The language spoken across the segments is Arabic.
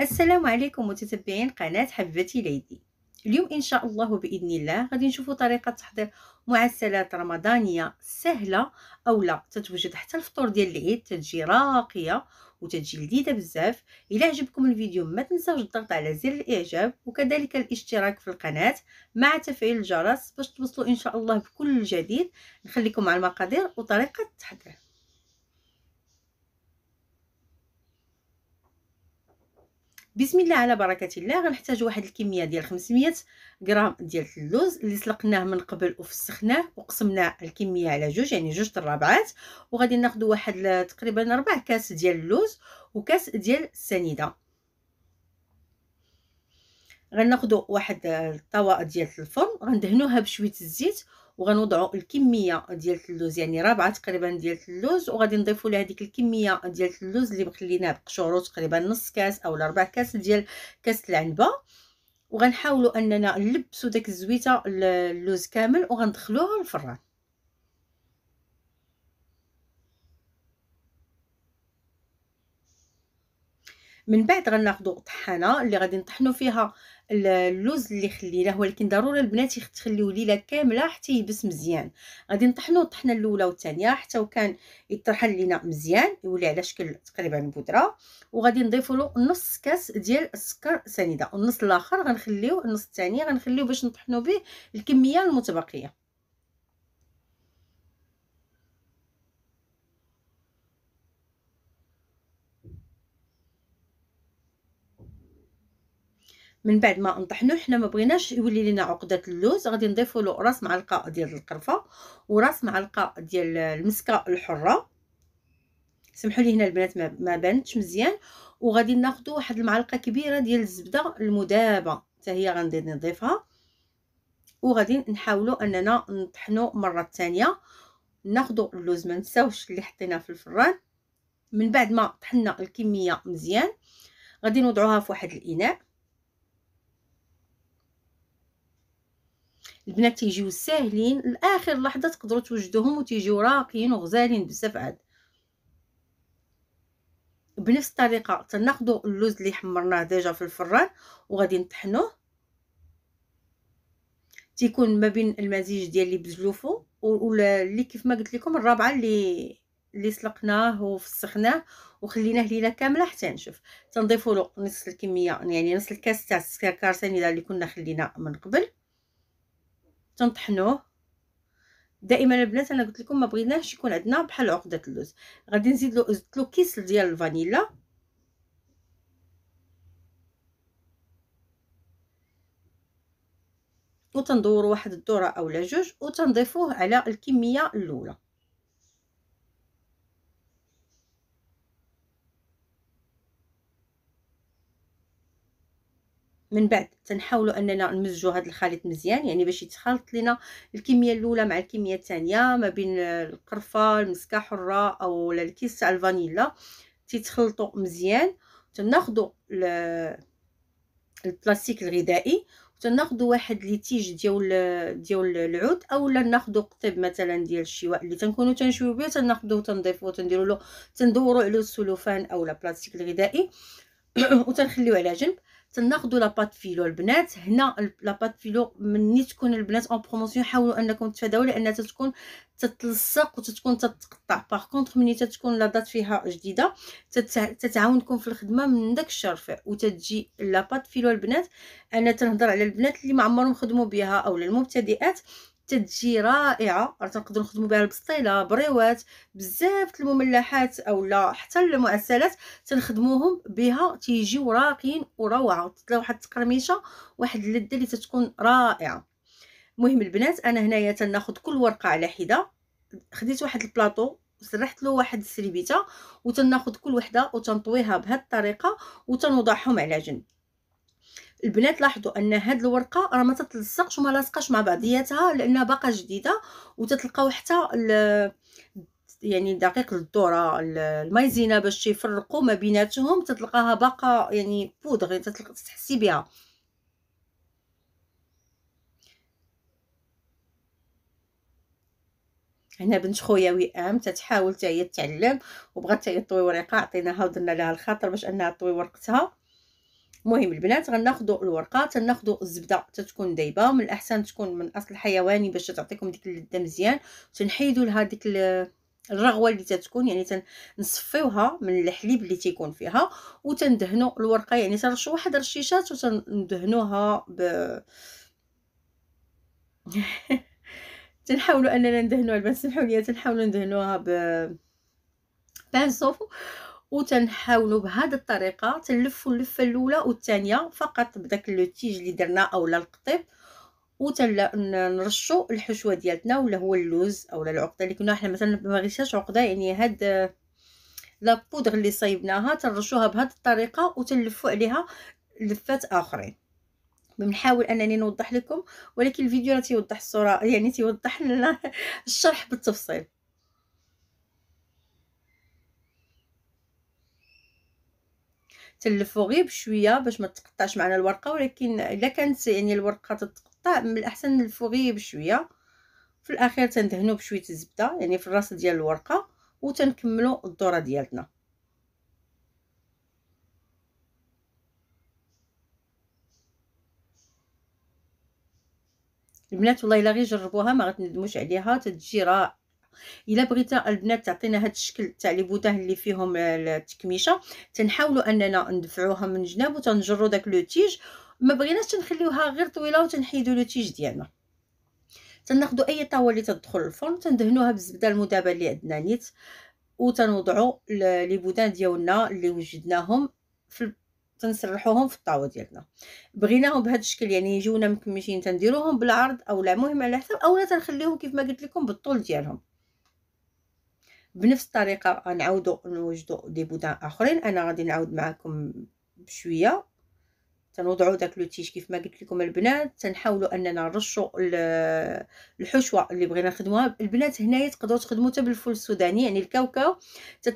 السلام عليكم متتبعين قناة حبيبتي ليدي. اليوم إن شاء الله بإذن الله غادي نشوفوا طريقة تحضير معسلات رمضانية سهلة أو لا تتوجد حتى الفطور ديال العيد، تتجي راقية وتتجي لذيذة بزاف. إلا عجبكم الفيديو ما تنساوش الضغط على زر الإعجاب وكذلك الاشتراك في القناة مع تفعيل الجرس باش توصلوا إن شاء الله بكل جديد. نخليكم مع المقادير وطريقة التحضير. بسم الله على بركه الله. غنحتاج واحد الكميه ديال 500 غرام ديال اللوز اللي سلقناه من قبل وفسخناه وقسمناه الكميه على جوج، يعني جوج الربعات. وغادي ناخذ واحد تقريبا 4 كاس ديال اللوز وكاس ديال السنيده. غناخذ واحد الطواه ديال الفرن غندهنوها بشويه الزيت وغنوضعوا الكميه ديال اللوز، يعني 4 تقريبا ديال اللوز، وغادي نضيفوا لها ديك الكميه ديال اللوز اللي مخليناه بقشورو تقريبا نص كاس او 4 كاس ديال كاس العنبه. وغنحاولوا اننا نلبسوا داك الزويته اللوز كامل وغندخلوه الفران. من بعد غناخذوا طحانه اللي غادي نطحنوا فيها اللوز اللي خليناه، ولكن ضروري البنات تخليوه ليله كامله حتى يبس مزيان. غادي نطحنوا الطحنه الاولى والثانيه حتى وكان يطرحن لينا مزيان يولي على شكل تقريبا بودره. وغادي نضيفوا له نص كاس ديال السكر سنيده، والنص الاخر غنخليوه، النص الثاني غنخليوه باش نطحنوا به الكميه المتبقيه. من بعد ما نطحنو، حنا ما بغيناش يولي لينا عقده اللوز، غادي نضيفوا له راس معلقه ديال القرفه وراس معلقه ديال المسكه الحره. سمحوا لي هنا البنات ما بانتش مزيان. وغادي ناخذ واحد المعلقه كبيره ديال الزبده المذابه حتى هي غادي نضيفها. وغادي نحاولوا اننا نطحنو مره ثانيه. ناخذ اللوز ما نساوش اللي حطيناه في الفران. من بعد ما طحنا الكميه مزيان غادي نوضعوها في واحد الاناء. البنات تيجيو ساهلين، لاخر لحظه تقدروا توجدوهم وتيجيو راقيين وغزالين بزاف. عاد بنفس الطريقه تناخذوا اللوز اللي حمرناه ديجا في الفران وغادي نطحنوه، تيكون ما بين المزيج ديال اللي بزلوفو واللي كيف ما قلت لكم الرابعه اللي سلقناه وفسخناه وخليناه ليله كامله حتى نشف. تنضيفوا له نص الكميه، يعني نص الكاس تاع السكر سنيده اللي كنا خلينا من قبل. تنطحنوه دائما البنات، انا قلت لكم ما بغيناش يكون عندنا بحال عقده اللوز. غادي نزيد له كيس ديال الفانيلا وتندور واحد الدوره اولا جوج وتنضيفوه على الكميه الاولى. من بعد تنحاولوا اننا نمزجوا هذا الخليط مزيان، يعني باش يتخلط لنا الكميه الاولى مع الكميه الثانيه ما بين القرفه المسكه حره او الكيس تاع الفانيلا تيتخلطوا مزيان. تناخذوا البلاستيك الغذائي وتناخذوا واحد ليتيج ديال العود اولا ناخذوا قطيب مثلا ديال الشواء اللي تنكونوا تنشويو به، تناخذوه تنضيفوه تنديروا له تندوروا عليه السلوفان او البلاستيك الغذائي وتنخليوه على جنب. تناخذوا لاباط فيلو البنات. هنا لاباط فيلو ملي تكون البنات اون بروموسيون حاولوا انكم تفاداو لانها تتكون تتلصق وتتكون تتقطع. باغ كونطخ ملي تتكون لاضات فيها جديده تتعاونكم في الخدمه من داك الشرفه وتتجي لاباط فيلو البنات. انا تنهضر على البنات اللي ما عمرهم خدموا بها او المبتدئات، تتجي رائعه. راه تنقدروا نخدموا بها البسطيله بريوات بزاف المملحات اولا حتى المعسلات تنخدموهم بها، تيجيو راقين وروعه. تطلع واحد التقرميشه واحد اللذه اللي تتكون رائعه. المهم البنات انا هنايا تناخذ كل ورقه على حده، خديت واحد البلاطو وسرحت له واحد السربيته وتناخذ كل وحده وتنطويها بهذه الطريقه وتنوضعهم على جنب. البنات لاحظوا ان هاد الورقه راه ما تتلصقش وما لاصقاش مع بعضياتها لانها باقا جديده، وتتلقاو حتى يعني دقيق الذره المايزينا باش يفرقوا ما بيناتهم تتلقاها باقا يعني بودغ تحسي بها. هنا بنت خويا وئام تتحاول حتى هي تتعلم وبغات حتى هي طوي ورقه، عطيناها ودرنا لها الخاطر باش انها طوي ورقتها. المهم البنات غناخذوا الورقه، تناخذوا الزبده تتكون دايبه، من الاحسن تكون من اصل حيواني باش تعطيكم ديك اللذه مزيان. تنحيدوا لها ديك الرغوه اللي تتكون، يعني تنصفيوها من الحليب اللي تيكون فيها، وتندهنوا الورقه، يعني ترشوا واحد الرشيشات وتندهنوها ب تنحاولوا اننا ندهنوها، بس سمحوا لي، تنحاولوا ندهنوها بانصوفو، وتنحاولوا بهذه الطريقه تلفوا اللفه الاولى والثانيه فقط بداك اللوتيج اللي درنا اولا القطيب، وتنرشوا الحشوه ديالتنا ولا هو اللوز اولا العقده اللي كنا احنا مثلا ما غيشاش عقده، يعني هاد لا بودغ اللي صايبناها تنرشوها بهذه الطريقه وتلفوا عليها لفات اخرين. بنحاول انني نوضح لكم، ولكن الفيديو راه تيوضح الصوره، يعني تيوضح لنا الشرح بالتفصيل. تلفوا غير بشويه باش ما تقطعش معنا الورقه، ولكن الا كانت يعني الورقه تتقطع من الاحسن نلفوا غير بشويه. في الاخير تندهنوا بشويه الزبده يعني في الراس ديال الورقه، وتنكملوا الدوره ديالتنا. البنات والله الا غير جربوها ما غتندموش عليها، تتجي رائعه. الا بغيتا البنات تعطينا هذا الشكل تاع لي بوتاه اللي فيهم التكميشه، تنحاولوا اننا ندفعوها من جناب وتنجروا داك لوتيج، ما بغيناش تنخليوها غير طويله وتنحيدوا لوتيج ديالنا. تناخذوا اي طاوله اللي تدخل الفرن، تندهنوها بالزبده المذابه اللي عندنا نيت، وتنوضعوا لي بوتاه ديالنا اللي وجدناهم في تنسرحوهم في الطاوه ديالنا. بغيناهم بهذا الشكل يعني يجيونا مكمشين، تنديروهم بالعرض او لا، المهم على حسب، اولا تنخليهم كيف ما قلت لكم بالطول ديالهم. بنفس الطريقه غنعاودوا نوجدوا دي بودان اخرين. انا غادي نعاود معكم بشويه. تنوضعوا داك لوتيش كيف ما قلت لكم البنات، تنحاولوا اننا نرشوا الحشوه اللي بغينا نخدموها. البنات هنايا تقدروا تخدموا حتى بالفول السوداني، يعني الكاوكاو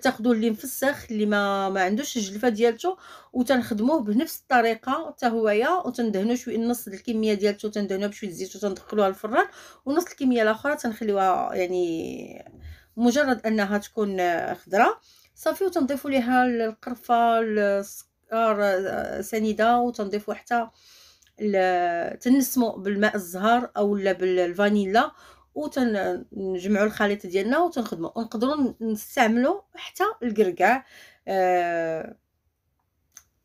تاخذوا اللي مفسخ اللي ما عندوش الجلفه ديالته، وتنخدموه بنفس الطريقه حتى هويا، وتندهنوا شويه نص الكميه ديالته، تندهنوها بشويه الزيت وتندخلوها الفران، ونص الكميه الاخرى تنخليوها يعني مجرد انها تكون خضراء صافي، وتنضيفوا ليها القرفه سنيده، وتنضيفوا حتى تنسموا بالماء الزهر او لا بالفانيلا، وتنجمعوا الخليط ديالنا وتنخدموا. نقدروا نستعملوا حتى الكركاع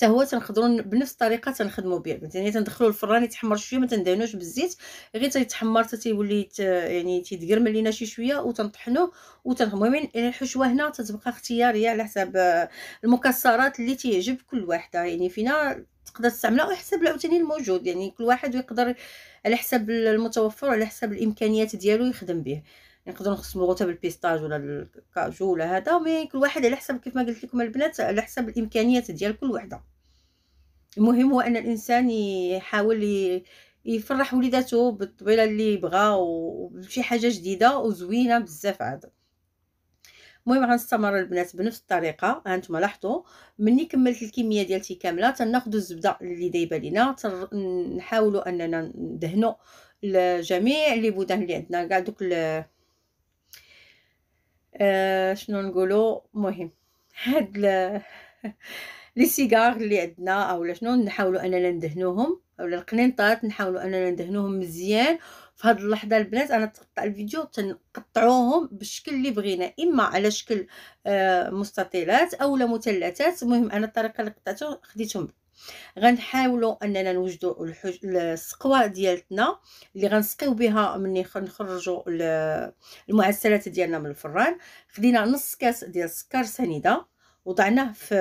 حتى هو تنقدروا بنفس الطريقه تنخدموا به، يعني تندخلوا الفران يتحمر شويه، ما تندهنوش بالزيت، غير تيتحمر حتى تيولي يعني تيتقرمل لينا شي شويه، وتنطحنوه وتنخدموا. المهم الحشوه هنا تتبقى اختياريه على حسب المكسرات اللي تيعجب كل واحده، يعني فينا تقدر تستعملها على حسب عاوتاني الموجود، يعني كل واحد يقدر على حسب المتوفر وعلى حسب الامكانيات ديالو يخدم به. نقدروا نخصموا حتى بالبيستاج ولا الكاجو ولا هذا، مي كل واحد على حسب كيف ما قلت لكم البنات على حسب الامكانيات ديال كل وحده. المهم هو ان الانسان يحاول يفرح وليداتو بالطبيله اللي بغا وبشي حاجه جديده وزوينه بزاف عاد. المهم غنستمر البنات بنفس الطريقه. هانتوما لاحظوا مني كملت الكميه ديالتي كامله، تناخذوا الزبده اللي دايبه لينا، نحاولوا اننا ندهنوا جميع لي بودان اللي عندنا، كاع دوك شنو نقولوا، مهم هاد لي سيجار اللي عندنا اولا شنو، نحاولوا اننا ندهنوهم، اولا القنينطات نحاولوا اننا ندهنوهم مزيان. في هاد اللحظه البنات انا تقطع الفيديو، تنقطعوهم بالشكل اللي بغينا، اما على شكل مستطيلات اولا مثلثات. المهم انا الطريقه اللي قطعتهم خديتهم. غنحاولوا اننا نوجدوا السقوه ديالتنا اللي غنسقيو بها مني نخرجوا المعسلات ديالنا من الفران. خدينا نص كاس ديال السكر سنيده، وضعناه في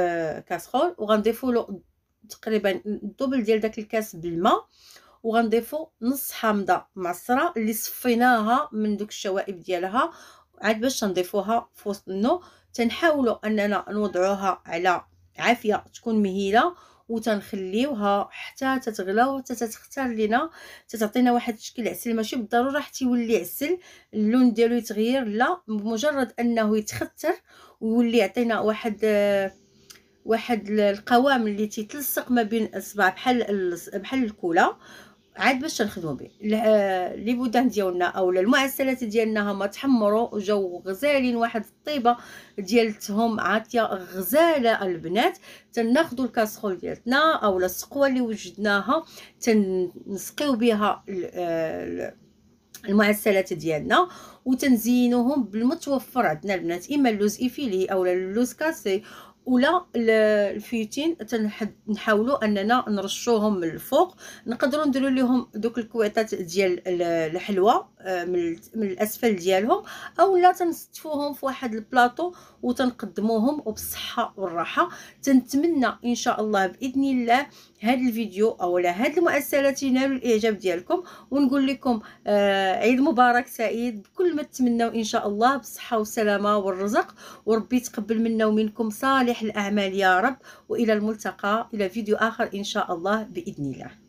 كاسرول، وغنضيفوا له تقريبا الدبل ديال داك الكاس بالماء، وغنضيفوا نص حامضه معصره اللي صفيناها من دوك الشوائب ديالها عاد باش نضيفوها في وسط النو. تنحاولوا اننا نوضعوها على عافيه تكون مهيله، وتنخليوها حتى تتغلى وحتى تختار لينا، تعطينا واحد الشكل عسل. ماشي بالضروره حتى يولي عسل اللون ديالو يتغير، لا، بمجرد انه يتختر ويولي يعطينا واحد القوام اللي تيتلصق ما بين الاصبع بحال الكولا، عاد باش نخدموا به. لي بودان ديالنا اولا المعسلات ديالنا هما تحمروا وجاو غزالين، واحد الطيبه ديالتهم عاطيه غزاله البنات. تناخذوا الكاسرول ديالتنا اولا السقوه اللي وجدناها تنسقيو بها المعسلات ديالنا وتنزينوهم بالمتوفر عندنا البنات، اما اللوز افيلي اولا اللوز كاسي ولا الفيوتين. نحاولوا اننا نرشوهم من الفوق، نقدروا نديروا لهم دوك الكويطات ديال الحلوه من الاسفل ديالهم، اولا تنصطفوهم في واحد البلاطو وتنقدموهم وبالصحه والراحه. تنتمنى ان شاء الله باذن الله هذا الفيديو اولا هاد المؤسسات ينالوا الاعجاب ديالكم، ونقول لكم عيد مبارك سعيد بكل ما تتمنوا ان شاء الله، بالصحه والسلامه والرزق، وربي يتقبل منا ومنكم صالح الأعمال يا رب. وإلى الملتقى إلى فيديو آخر إن شاء الله بإذن الله.